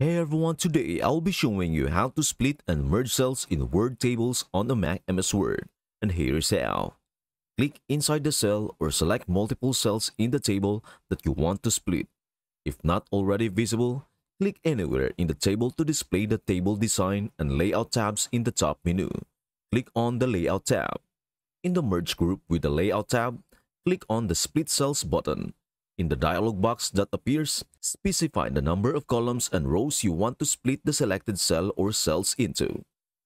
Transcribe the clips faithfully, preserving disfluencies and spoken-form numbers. Hey everyone, today I'll be showing you how to split and merge cells in Word tables on the Mac M S Word, and here's how. Click inside the cell or select multiple cells in the table that you want to split. If not already visible, click anywhere in the table to display the table design and layout tabs in the top menu. Click on the layout tab. In the merge group with the layout tab, click on the split cells button. In the dialog box that appears, specify the number of columns and rows you want to split the selected cell or cells into.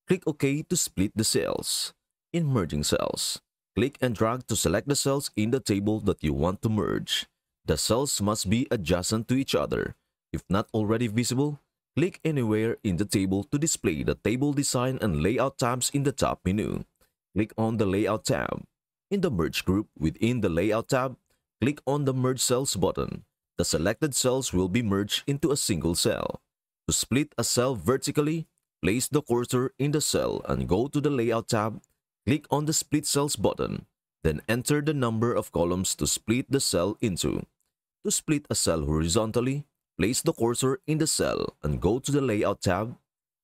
Click OK to split the cells. In merging cells, click and drag to select the cells in the table that you want to merge. The cells must be adjacent to each other. If not already visible, click anywhere in the table to display the table design and layout tabs in the top menu. Click on the layout tab. In the merge group within the layout tab, click on the Merge Cells button. The selected cells will be merged into a single cell. To split a cell vertically, place the cursor in the cell and go to the Layout tab. Click on the Split Cells button. Then enter the number of columns to split the cell into. To split a cell horizontally, place the cursor in the cell and go to the Layout tab.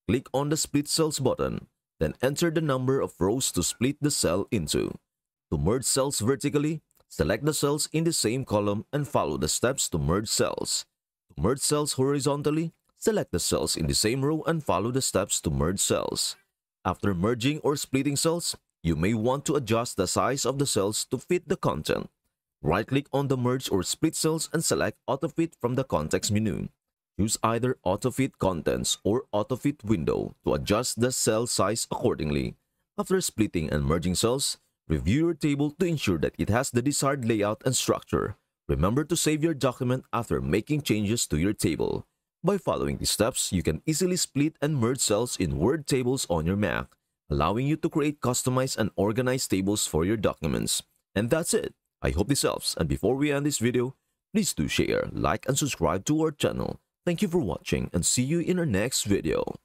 Click on the Split Cells button. Then enter the number of rows to split the cell into. To merge cells vertically, select the cells in the same column and follow the steps to merge cells. To merge cells horizontally, select the cells in the same row and follow the steps to merge cells. After merging or splitting cells, you may want to adjust the size of the cells to fit the content. Right-click on the merge or split cells and select AutoFit from the context menu. Choose either AutoFit Contents or AutoFit Window to adjust the cell size accordingly. After splitting and merging cells, review your table to ensure that it has the desired layout and structure. Remember to save your document after making changes to your table. By following these steps, you can easily split and merge cells in Word tables on your Mac, allowing you to create customized and organized tables for your documents. And that's it. I hope this helps. And before we end this video, please do share, like, and subscribe to our channel. Thank you for watching and see you in our next video.